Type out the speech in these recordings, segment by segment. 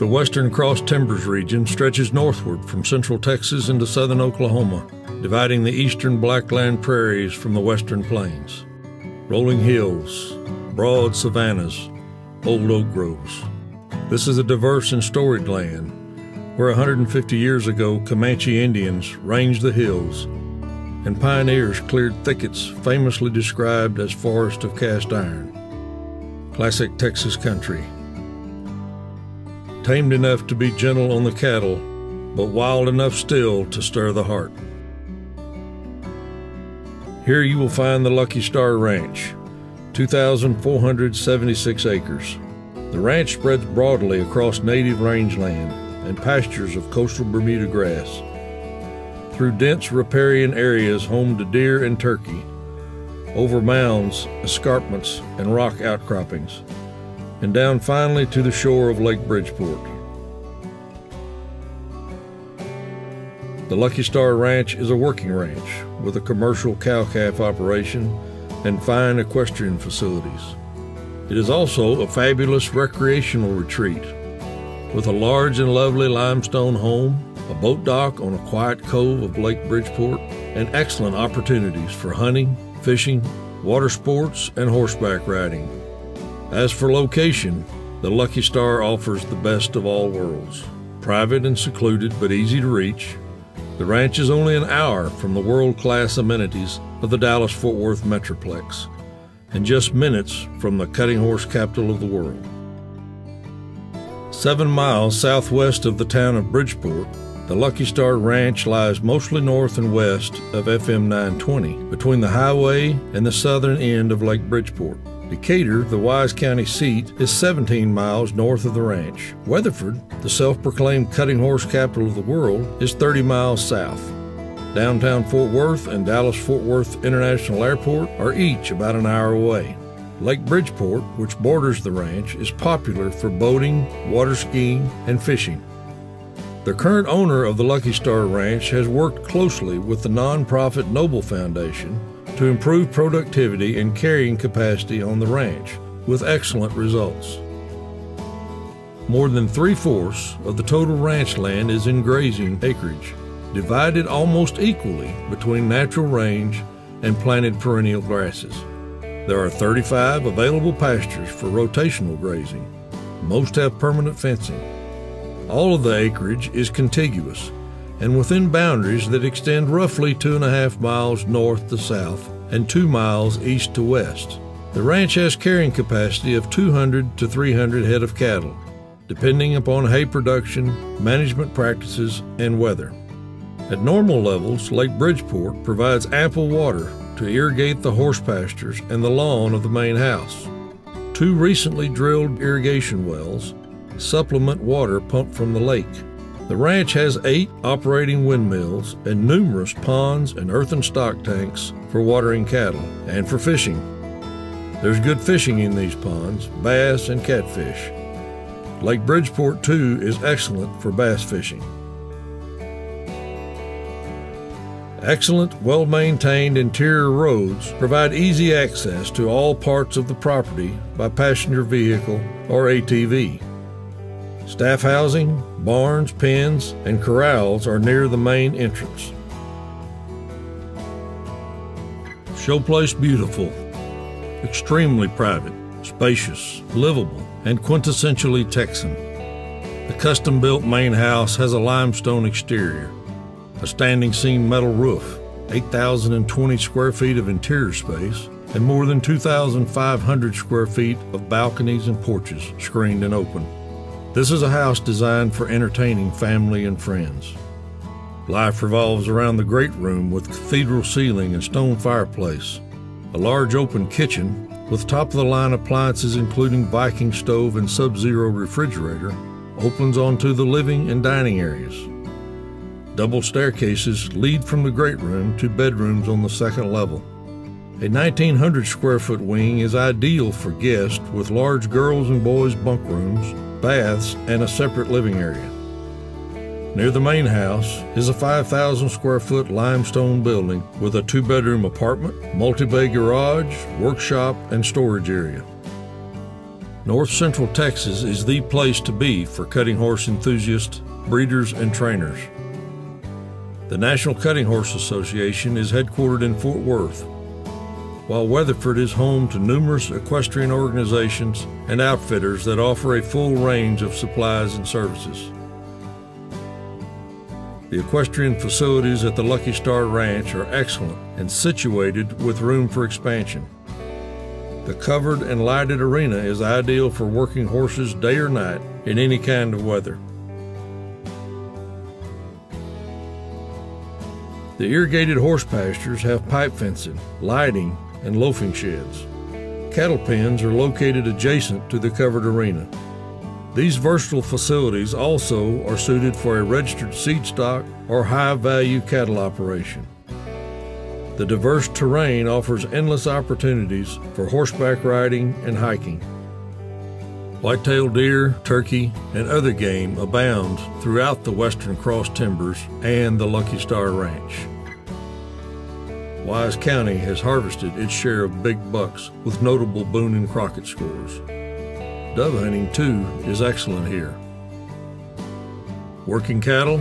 The Western Cross Timbers region stretches northward from central Texas into southern Oklahoma, dividing the eastern Blackland Prairies from the Western Plains. Rolling hills, broad savannas, old oak groves. This is a diverse and storied land where 150 years ago Comanche Indians ranged the hills and pioneers cleared thickets famously described as forests of cast iron. Classic Texas country. Tamed enough to be gentle on the cattle, but wild enough still to stir the heart. Here you will find the Lucky Star Ranch, 2,476 acres. The ranch spreads broadly across native rangeland and pastures of coastal Bermuda grass, through dense riparian areas home to deer and turkey, over mounds, escarpments, and rock outcroppings, and down finally to the shore of Lake Bridgeport. The Lucky Star Ranch is a working ranch with a commercial cow-calf operation and fine equestrian facilities. It is also a fabulous recreational retreat with a large and lovely limestone home, a boat dock on a quiet cove of Lake Bridgeport, and excellent opportunities for hunting, fishing, water sports, and horseback riding. As for location, the Lucky Star offers the best of all worlds. Private and secluded, but easy to reach, the ranch is only an hour from the world-class amenities of the Dallas-Fort Worth Metroplex, and just minutes from the cutting horse capital of the world. 7 miles southwest of the town of Bridgeport, the Lucky Star Ranch lies mostly north and west of FM 920, between the highway and the southern end of Lake Bridgeport. Decatur, the Wise County seat, is 17 miles north of the ranch. Weatherford, the self-proclaimed cutting horse capital of the world, is 30 miles south. Downtown Fort Worth and Dallas-Fort Worth International Airport are each about an hour away. Lake Bridgeport, which borders the ranch, is popular for boating, water skiing, and fishing. The current owner of the Lucky Star Ranch has worked closely with the nonprofit Noble Foundation to improve productivity and carrying capacity on the ranch, with excellent results. More than three-fourths of the total ranch land is in grazing acreage, divided almost equally between natural range and planted perennial grasses. There are 35 available pastures for rotational grazing. Most have permanent fencing. All of the acreage is contiguous and within boundaries that extend roughly 2.5 miles north to south and 2 miles east to west. The ranch has carrying capacity of 200 to 300 head of cattle, depending upon hay production, management practices, and weather. At normal levels, Lake Bridgeport provides ample water to irrigate the horse pastures and the lawn of the main house. 2 recently drilled irrigation wells supplement water pumped from the lake. The ranch has 8 operating windmills and numerous ponds and earthen stock tanks for watering cattle and for fishing. There's good fishing in these ponds, bass and catfish. Lake Bridgeport, too, is excellent for bass fishing. Excellent, well-maintained interior roads provide easy access to all parts of the property by passenger vehicle or ATV. Staff housing, barns, pens, and corrals are near the main entrance. Showplace beautiful, extremely private, spacious, livable, and quintessentially Texan. The custom-built main house has a limestone exterior, a standing seam metal roof, 8,020 square feet of interior space, and more than 2,500 square feet of balconies and porches screened and open. This is a house designed for entertaining family and friends. Life revolves around the great room with cathedral ceiling and stone fireplace, a large open kitchen with top-of-the-line appliances including Viking stove and Sub-Zero refrigerator opens onto the living and dining areas. Double staircases lead from the great room to bedrooms on the second level. A 1,900 square foot wing is ideal for guests with large girls and boys bunk rooms, baths, and a separate living area. Near the main house is a 5,000 square foot limestone building with a 2-bedroom apartment, multi-bay garage, workshop, and storage area. North Central Texas is the place to be for cutting horse enthusiasts, breeders, and trainers. The National Cutting Horse Association is headquartered in Fort Worth, while Weatherford is home to numerous equestrian organizations and outfitters that offer a full range of supplies and services. The equestrian facilities at the Lucky Star Ranch are excellent and situated with room for expansion. The covered and lighted arena is ideal for working horses day or night in any kind of weather. The irrigated horse pastures have pipe fencing, lighting, and loafing sheds. Cattle pens are located adjacent to the covered arena. These versatile facilities also are suited for a registered seed stock or high-value cattle operation. The diverse terrain offers endless opportunities for horseback riding and hiking. White-tailed deer, turkey, and other game abound throughout the Western Cross Timbers and the Lucky Star Ranch. Wise County has harvested its share of big bucks with notable Boone and Crockett scores. Dove hunting, too, is excellent here. Working cattle,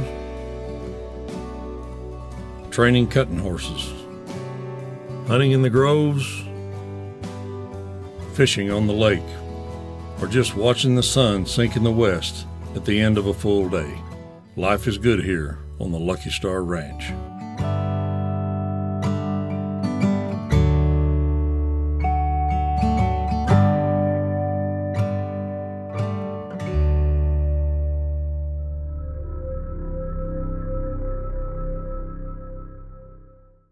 training cutting horses, hunting in the groves, fishing on the lake, or just watching the sun sink in the west at the end of a full day. Life is good here on the Lucky Star Ranch.